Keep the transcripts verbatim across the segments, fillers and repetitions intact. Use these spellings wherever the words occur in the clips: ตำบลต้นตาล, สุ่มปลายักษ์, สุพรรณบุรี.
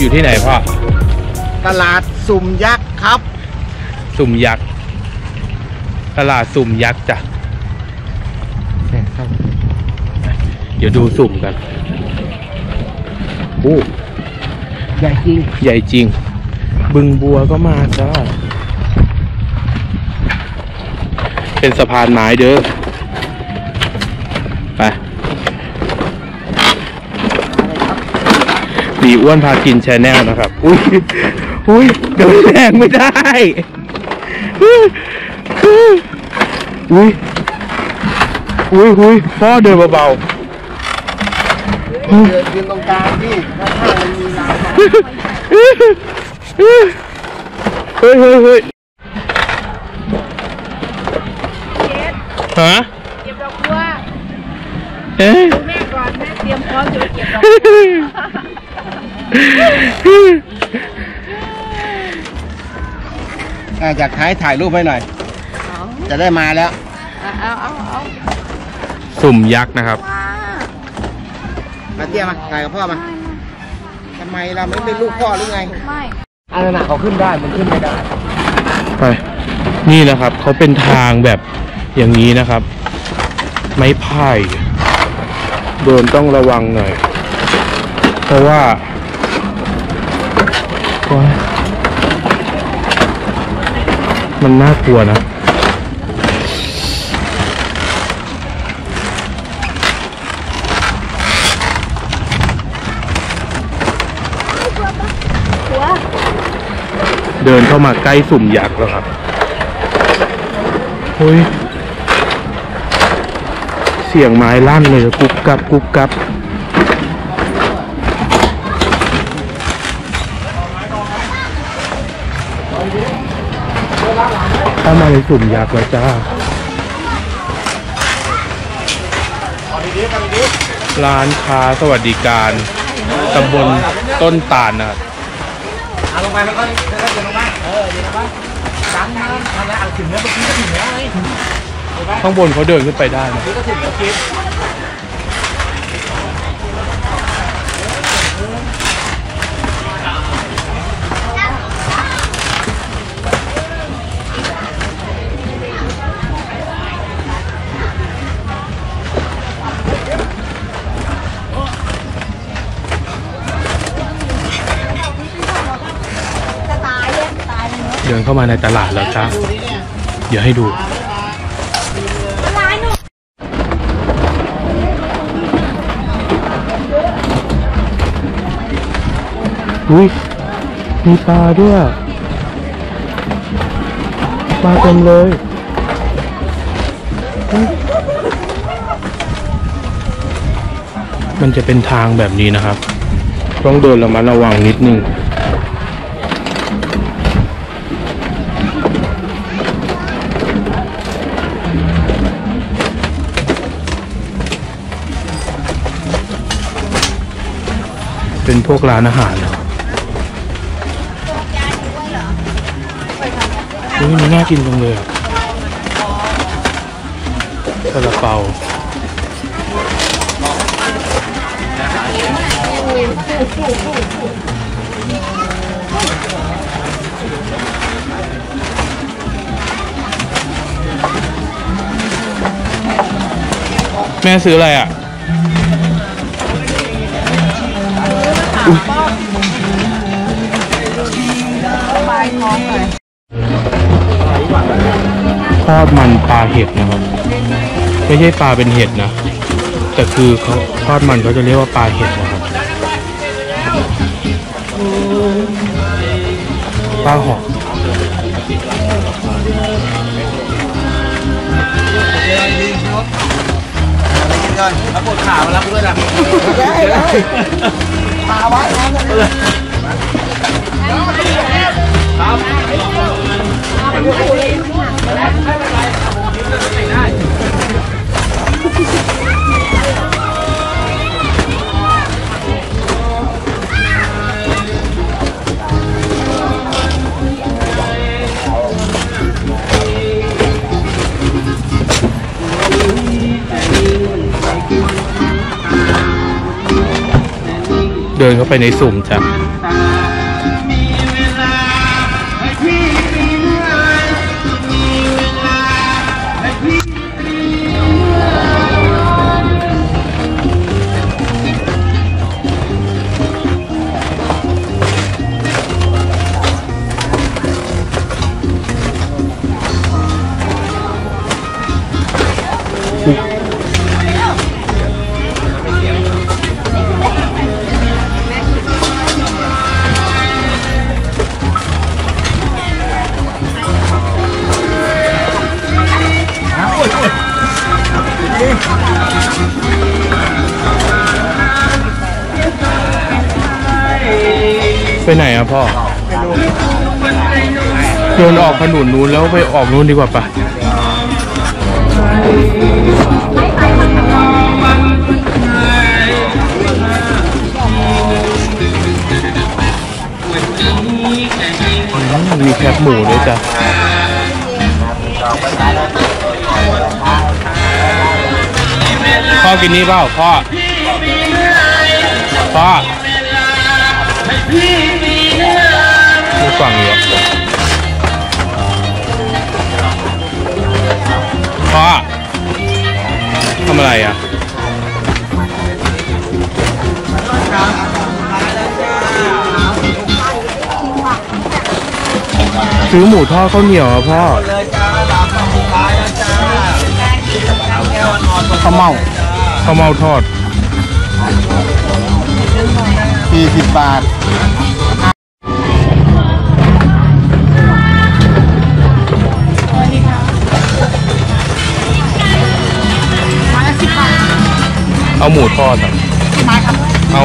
อยู่ที่ไหนพ่อตลาดสุ่มยักษ์ครับสุ่มยักษ์ตลาดสุ่มยักษ์จ้ะเดี๋ยวดูสุ่มกันโอ้ใหญ่จริงใหญ่จริงบึงบัวก็มาจ้ะเป็นสะพานไม้เด้อไปสีอ้วนพากินแชนแนลนะครับอุ้ยอุ้ยเดินแรงไม่ได้อุ้ยอุ้ยอุ้ยพ่อเดินเบาๆเดินยืนตรงกลางพี่ถ้ามันมีน้ำเฮ้ยเฮ้ยเฮ้ยฮะเก็บดอกบัวเอ๊ะแม่ก่อนแม่เตรียมพร้อมจะเก็บดอกบัวจากท้ายถ่ายรูปให้หน่อยจะได้มาแล้วสุ่มยักษ์นะครับมาเตี้ยมาถ่ายกับพ่อมาทำไมเราไม่เป็นลูกพ่อหรือไงไม่อันนั้นเขาขึ้นได้มันขึ้นไม่ได้ไปนี่นะครับเขาเป็นทางแบบอย่างนี้นะครับไม้ไผ่เดินต้องระวังหน่อยเพราะว่ามันน่ากลัวนะเดินเข้ามาใกล้สุ่มยักษ์แล้วครับเฮ้ยเสียงไม้ลั่นเลยกุ๊บกับกุ๊บกับเข้ามาในสุ่มยักษ์แล้วจ้าร้านค้าสวัสดิการตำบลต้นตาลนะครับลงไปแล้วก็เดินลงมาเออเดินลงมาตามนั้นทางนั้นถึงแล้วเมื่อกี้ก็ถึงแล้วข้างบนเขาเดินขึ้นไปได้นะเดินเข้ามาในตลาดแล้วจ้าเดี๋ยวให้ดูอุ้ยมีปลาด้วยปลาเต็มเลยมันจะเป็นทางแบบนี้นะครับต้องเดินระมัดระวังนิดนึงเป็นพวกร้านอาหารเหรออุ้ยมันน่ากินจังเลยอ่ะซาลาเปาแม่ซื้ออะไรอ่ะทอดมันปลาเห็ดนะครับไม่ใช่ปลาเป็นเห็ดนะแต่คือเขาทอดมันเขาจะเรียกว่าปลาเห็ดนะครับปลาหอกแล้วปวดขามาแล้วเพื่อนอ่ะปลาไว้ ดินเข้าไปในสุ่มจ้ะไปไหนอะพ่อโยนออกขนุนนู้นแล้วไปออกนู้นดีกว่าปะมีแคบหมูด้วยจ้ะพ่อกินนี่เปล่าพ่อพ่อไม่ฟังอยู่พ่อทำอะไรอ่ะซื้อหมูทอดข้าวเหนียวอ่ะพ่อข้าวเม่าข้าวเม่าทอดสี่สิบบาทเอาหมูทอดครับเอา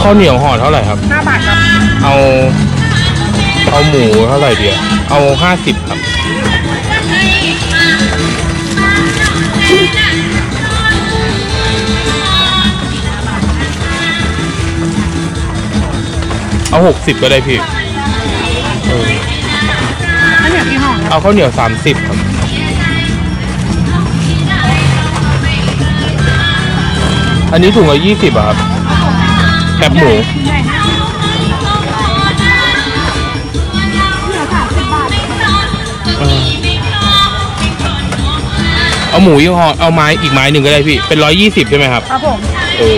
ข้าวเหนียวห่อเท่าไหร่ครับห้าบาทครับเอาเอาหมูเท่าไหร่เดียวเอาห้าสิบครับเอาหกสิบก็ได้พี่ข้าวเหนียวกี่ห่อเอาข้าวเหนียวสามสิบครับอันนี้ถุงละยี่สิบครับแคบหมูเอาหมูยี่ห้อเอาไม้อีกไม้หนึ่งก็ได้พี่เป็นหนึ่งร้อยยี่สิบใช่ไหมครับครับผมเออ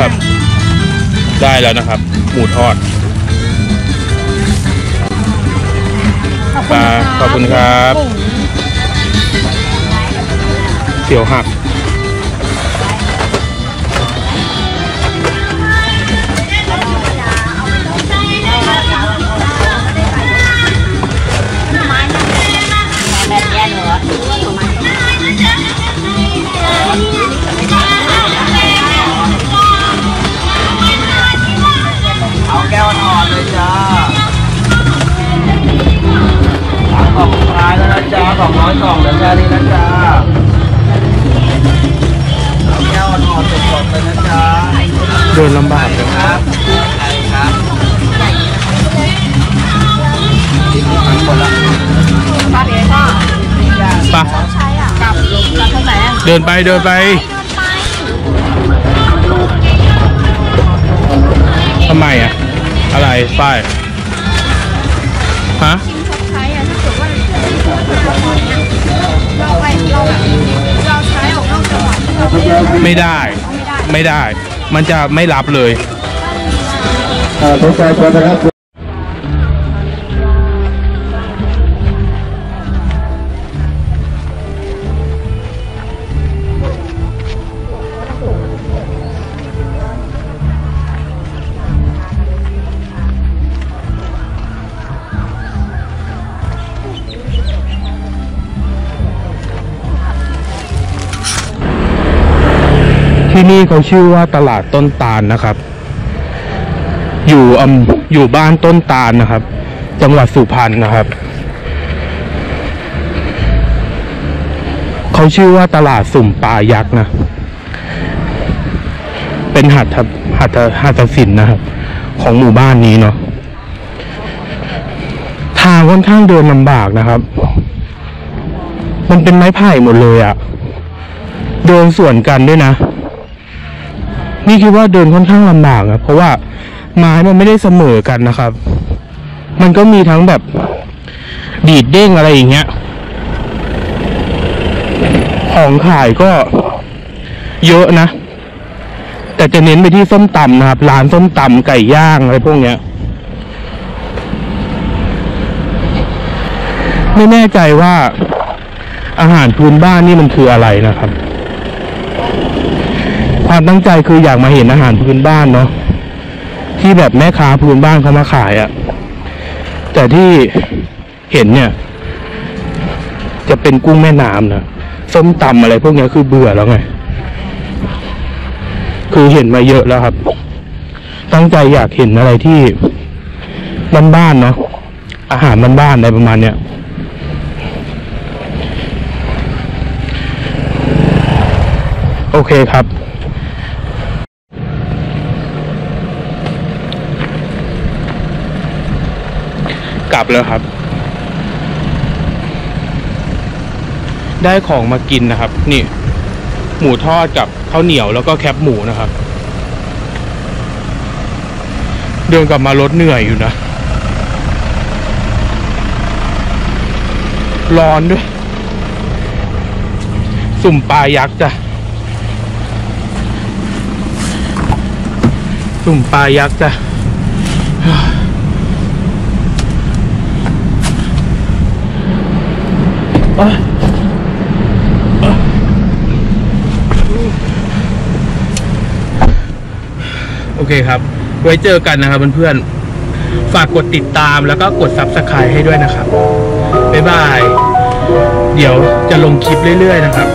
ครับได้แล้วนะครับหมูทอดขอบคุณครับเสี่ยวหักเอาแก้วอ่อนเลยจ้าจ้าสองร้อยสองเดือนแค่นี้นะจ้าแก้วอ่อนๆสดๆเลยนะจ้าเดินลำบากเลยครับครับที่มีทั้งคนละป้าเบต้าป้ากับลุงเราเท่าไหร่เดินไปเดินไปทำไมอ่ะอะไรป้ายฮะไม่ได้ไม่ได้มันจะไม่รับเลยที่นี่เขาชื่อว่าตลาดต้นตาลนะครับอยู่อำอยู่บ้านต้นตาลนะครับจังหวัดสุพรรณนะครับเขาชื่อว่าตลาดสุ่มปลายักษ์นะเป็นหัตถหัตถหัตถศิลป์นะครับของหมู่บ้านนี้เนาะทางค่อนข้างเดินลำบากนะครับ มันเป็นไม้ไผ่หมดเลยอ่ะเดินสวนกันด้วยนะนี่คิดว่าเดินค่อนข้างลำบากอะเพราะว่าไม้มันไม่ได้เสมอกันนะครับมันก็มีทั้งแบบดีดเด้งอะไรอย่างเงี้ยของขายก็เยอะนะแต่จะเน้นไปที่ส้มตำนะครับร้านส้มตำไก่ย่างอะไรพวกเนี้ยไม่แน่ใจว่าอาหารพื้นบ้านนี่มันคืออะไรนะครับความตั้งใจคืออยากมาเห็นอาหารพื้นบ้านเนาะที่แบบแม่ค้าพื้นบ้านเขามาขายอะแต่ที่เห็นเนี่ยจะเป็นกุ้งแม่น้ำนะส้มตำอะไรพวกนี้คือเบื่อแล้วไงคือเห็นมาเยอะแล้วครับตั้งใจอยากเห็นอะไรที่บ้านๆเนาะอาหารบ้านๆอะไรประมาณเนี้ยโอเคครับกลับแล้วครับได้ของมากินนะครับนี่หมูทอดกับข้าวเหนียวแล้วก็แคบหมูนะครับเดินกลับมารถเหนื่อยอยู่นะร้อนด้วยสุ่มปลายักษ์จ้ะสุ่มปลายักษ์จ้ะโอเคครับไว้เจอกันนะครับเพื่อนๆฝากกดติดตามแล้วก็กด ซับสไครบ์ ให้ด้วยนะครับบ๊ายบายเดี๋ยวจะลงคลิปเรื่อยๆนะครับ